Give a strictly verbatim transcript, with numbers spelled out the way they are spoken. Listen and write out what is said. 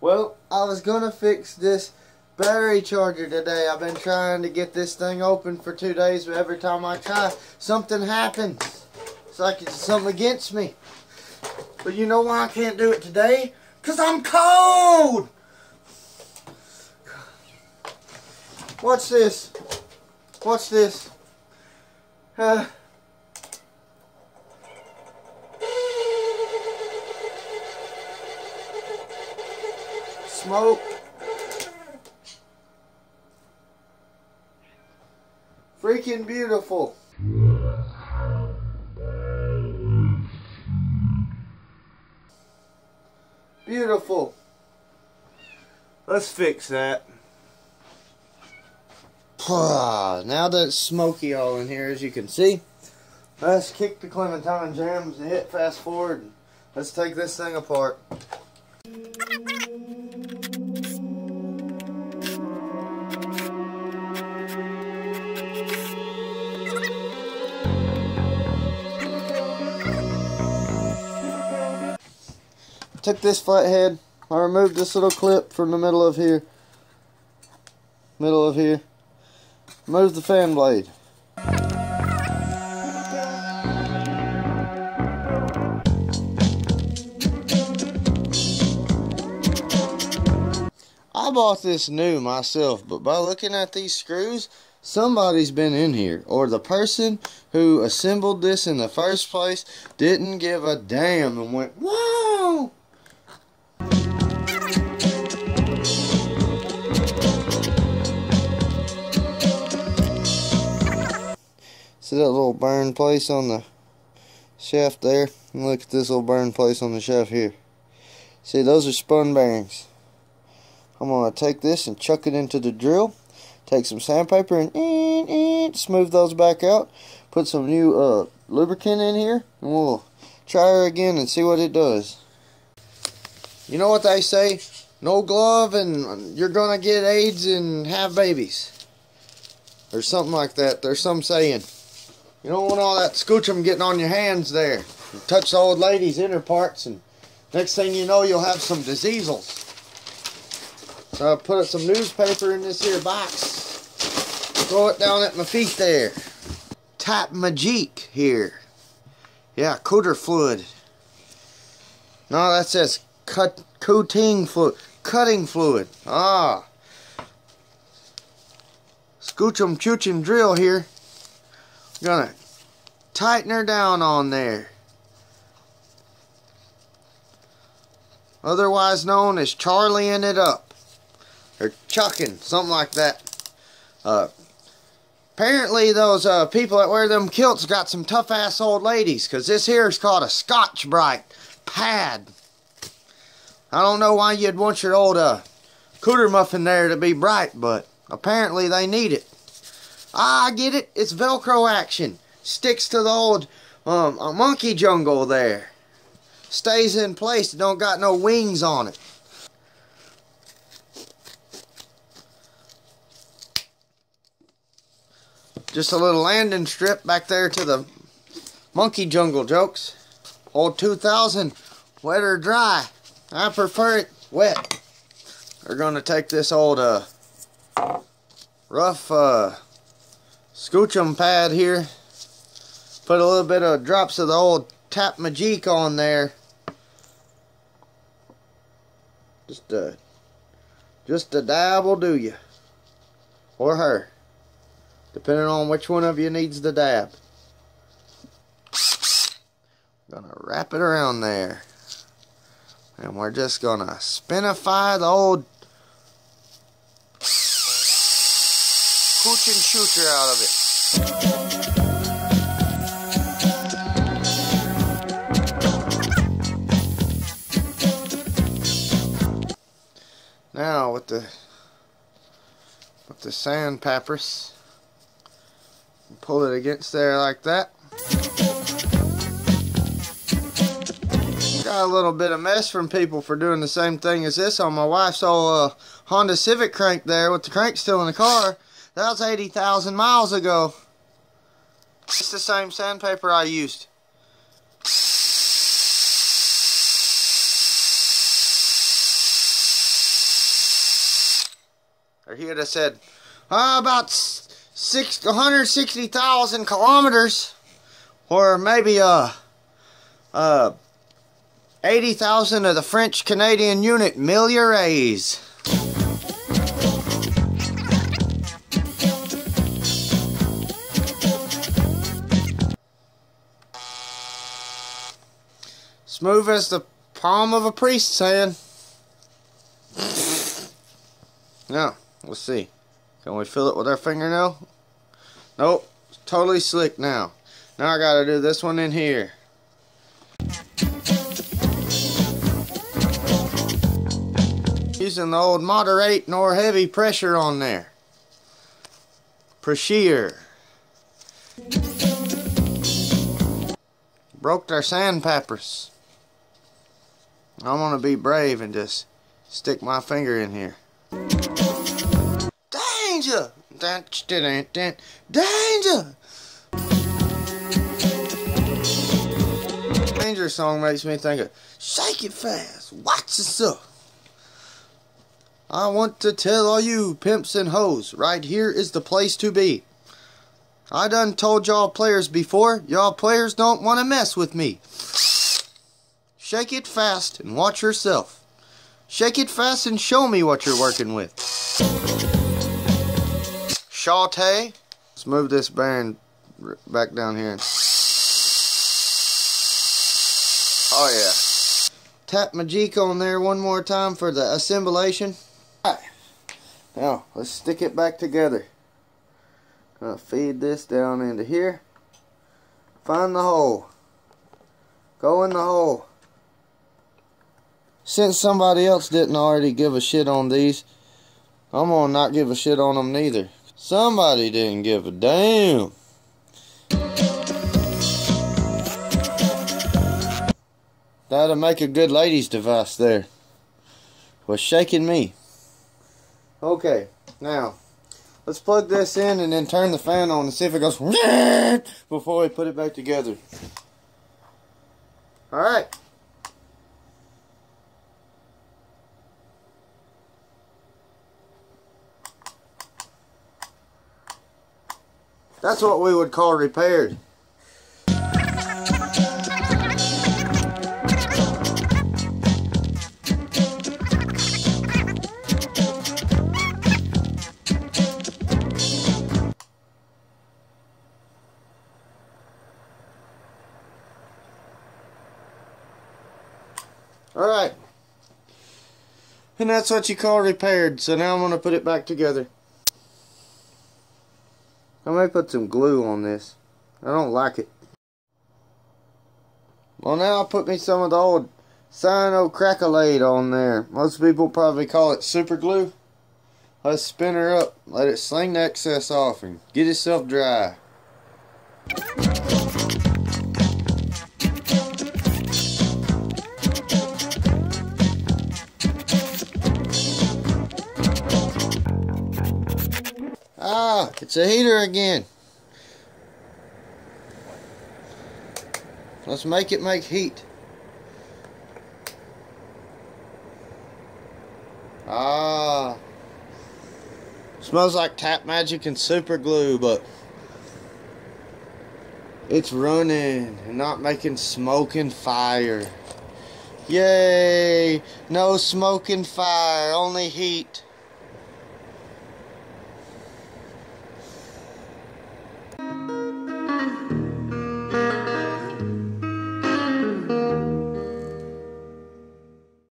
Well, I was gonna fix this battery charger today. I've been trying to get this thing open for two days, but every time I try, something happens. It's like it's something against me. But you know why I can't do it today? Cause I'm cold! Watch this. Watch this. Uh, smoke. Freaking beautiful. Beautiful. Let's fix that. Now that it's smoky all in here, as you can see, let's kick the Clementine Jams and hit fast forward. And let's take this thing apart. Took this flathead. I removed this little clip from the middle of here. Middle of here. Move the fan blade. I bought this new myself, but by looking at these screws, somebody's been in here, or the person who assembled this in the first place didn't give a damn and went, "Whoa!" See that little burn place on the shaft there? And look at this little burn place on the shaft here. See, those are spun bearings. I'm going to take this and chuck it into the drill. Take some sandpaper and eat, eat, smooth those back out. Put some new uh, lubricant in here. And we'll try her again and see what it does. You know what they say? No glove and you're going to get AIDS and have babies. Or something like that. There's some saying. You don't want all that scoochum getting on your hands there. You touch the old lady's inner parts and next thing you know you'll have some diseasels. So I put some newspaper in this here box. Throw it down at my feet there. Tap magique here. Yeah, cooter fluid. No, that says cut, cooting fluid. Cutting fluid. Ah. Scoochum choochum drill here. Gonna tighten her down on there, otherwise known as charlieing it up or chucking, something like that. Uh, apparently those uh, people that wear them kilts got some tough ass old ladies, because this here is called a Scotch-Brite pad. I don't know why you'd want your old uh, cooter muffin there to be bright, but apparently they need it. I get it. It's Velcro action. Sticks to the old um, monkey jungle there. Stays in place. Don't got no wings on it. Just a little landing strip back there to the monkey jungle jokes. Old two thousand, wet or dry. I prefer it wet. We're going to take this old uh, rough... Uh, Scoochum pad here. Put a little bit of drops of the old tap magique on there. Just a, just a dab will do you. Or her. Depending on which one of you needs the dab. Gonna wrap it around there. And we're just gonna spinify the old and shooter out of it. Now with the with the sand papyrus, pull it against there like that. Got a little bit of mess from people for doing the same thing as this on my wife's old uh, Honda Civic crank there with the crank still in the car. That was eighty thousand miles ago. It's the same sandpaper I used. or he would have said, oh, about six, one hundred sixty thousand kilometers, or maybe uh, uh, eighty thousand of the French-Canadian unit milieres. Smooth as the palm of a priest's hand. Now, let's see. Can we fill it with our fingernail? Nope. It's totally slick now. Now I gotta do this one in here. Using the old moderate nor heavy pressure on there. Pressure. Broke our sandpapers. I'm gonna be brave and just stick my finger in here. Danger! Danger! Danger song makes me think of shake it fast, watch yourself. I want to tell all you pimps and hoes, right here is the place to be. I done told y'all players before, y'all players don't want to mess with me. Shake it fast and watch yourself. Shake it fast and show me what you're working with. Shawty. Let's move this band back down here. Oh yeah. Tap my cheek on there one more time for the assimilation. Alright. Now let's stick it back together. Gonna feed this down into here. Find the hole. Go in the hole. Since somebody else didn't already give a shit on these, I'm gonna not give a shit on them neither. Somebody didn't give a damn. That'll make a good ladies' device there. Was shaking me. Okay, now, let's plug this in and then turn the fan on and see if it goes before we put it back together. Alright. That's what we would call repaired. Alright. And that's what you call repaired. So now I'm going to put it back together. I may put some glue on this. I don't like it. Well, now I'll put me some of the old cyanoacrylate on there. Most people probably call it super glue. Let's spin her up. Let it sling the excess off and get itself dry. Ah, it's a heater again. Let's make it make heat. Ah. Smells like tap magic and super glue, but it's running and not making smoke and fire. Yay! No smoke and fire, only heat.